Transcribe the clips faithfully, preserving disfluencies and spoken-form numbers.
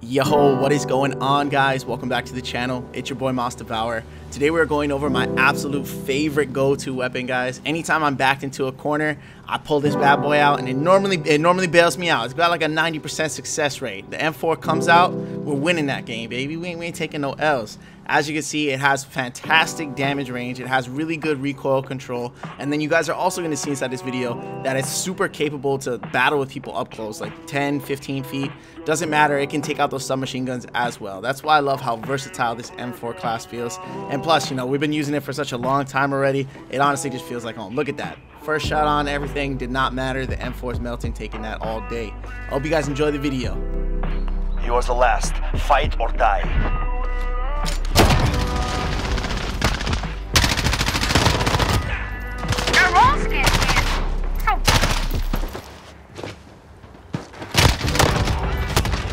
Yo, what is going on, guys? Welcome back to the channel. It's your boy Mas Devour. Today we're going over my absolute favorite go-to weapon, guys. Anytime I'm backed into a corner, I pull this bad boy out, and it normally it normally bails me out. It's got like a ninety percent success rate. The M four comes out, we're winning that game, baby. We ain't, we ain't taking no L's. As you can see, it has fantastic damage range. It has really good recoil control, and then you guys are also going to see inside this video that it's super capable to battle with people up close, like ten, fifteen feet. Doesn't matter. It can take out those submachine guns as well. That's why I love how versatile this M four class feels. And plus, you know, we've been using it for such a long time already. It honestly just feels like home. Look at that. First shot on, everything did not matter. The M four is melting, taking that all day. I hope you guys enjoy the video. You're the last. Fight or die.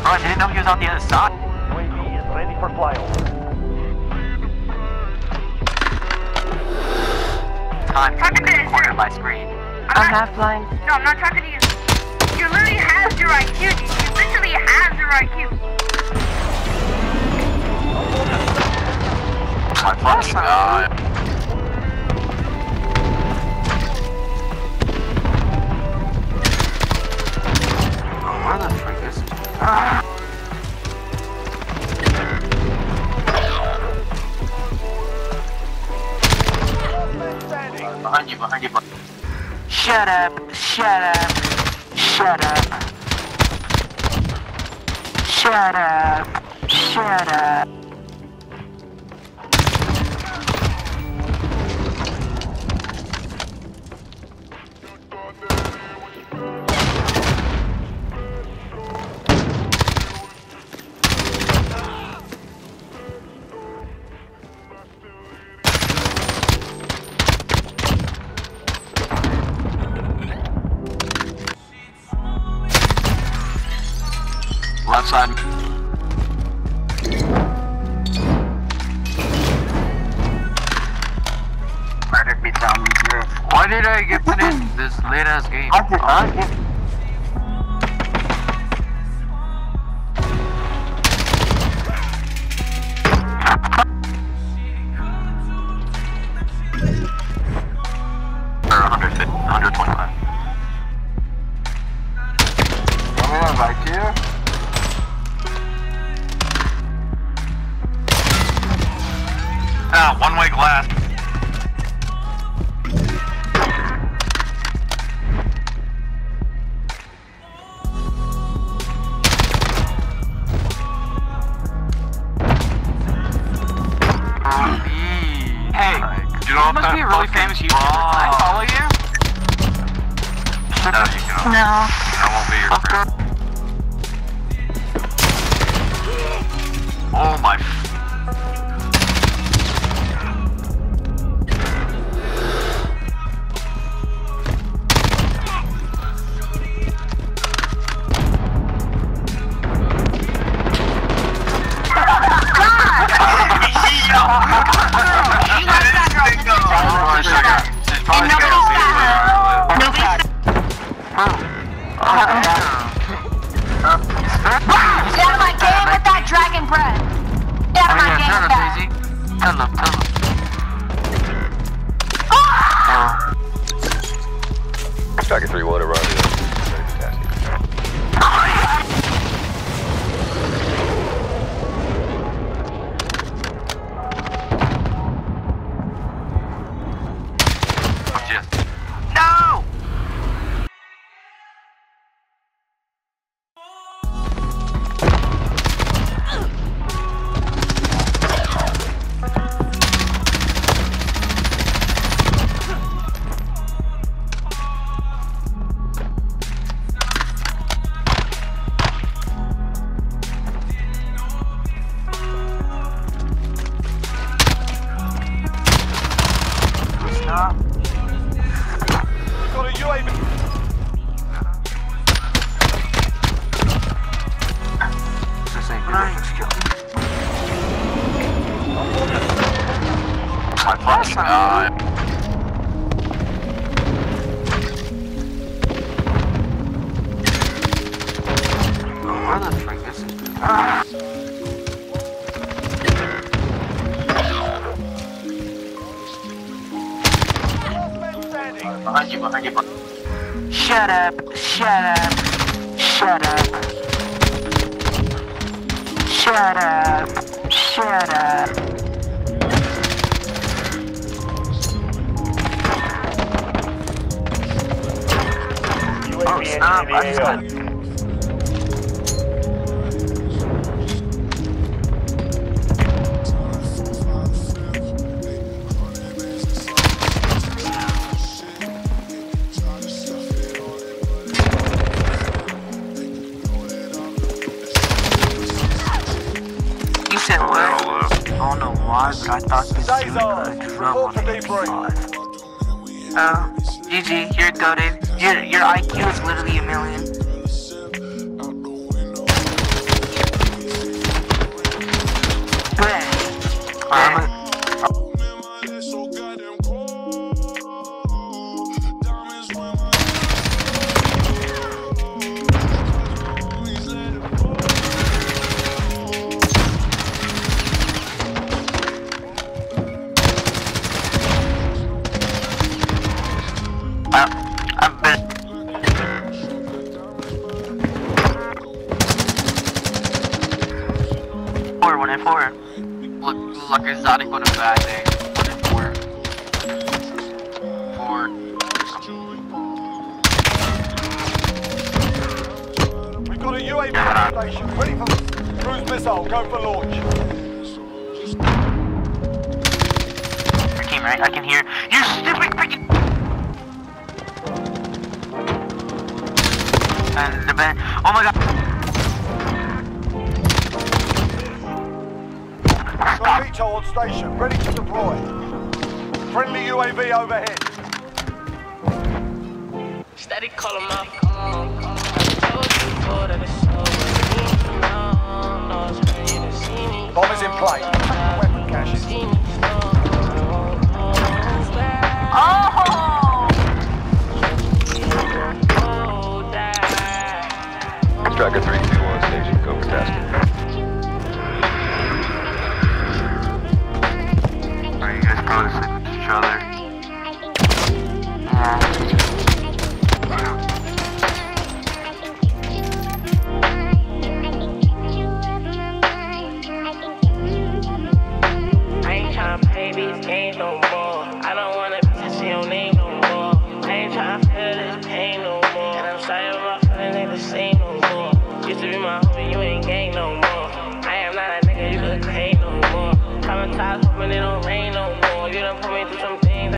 Oh, I didn't know he was on the other side. U A V is ready for flyover. I'm talking to the corner of my screen. I'm, I'm not, not flying. No, I'm not talking to you. You literally have your I Q, dude. You literally have your I Q. I'm fucking God. Oh, where the frick is it? Ah! Behind you, behind you, behind you. Shut up, shut up, shut up. Shut up, shut up. Left side. Murdered me down here. Why did I get finished this late ass game? I did not get. one hundred twenty-five. Anyone right here? Ah, one-way glass. Hey, you know, must be a really famous YouTuber. Can I follow you? No, you can't. No. I won't be your friend. Oh my. Dragon three water run. Ah! Behind you, behind you, behind you. Shut up, shut up, shut up. Shut up, shut up. Oh, stop, I just got... You said where? I don't know why, but I thought this dude could have drunk on the M four. Oh, G G, you're goated. Your, your I Q is literally a million. But, I'm a... Four. Look, look, exotic would have bad day. What is four? Four. We've got a U A V station ready for cruise missile. Go for launch. Team, right? I can hear you, stupid freaking. And the band. Oh my god. Torpedo on station, ready to deploy. Friendly U A V overhead. Steady, call him up. Bomb is in play. Weapon caches. Oh! Tracker three two one station, go for tasking. Probably sleeping with each other. I ain't trying to play these games no more. I don't wanna piss your name no more. I ain't trying to feel this pain no more. And I'm sorry my feelings ain't the same no more. Used to be my homie, you ain't gang no more. I am not a nigga you could claim no more. Traumatized hoping it don't rain no more. You done put me through some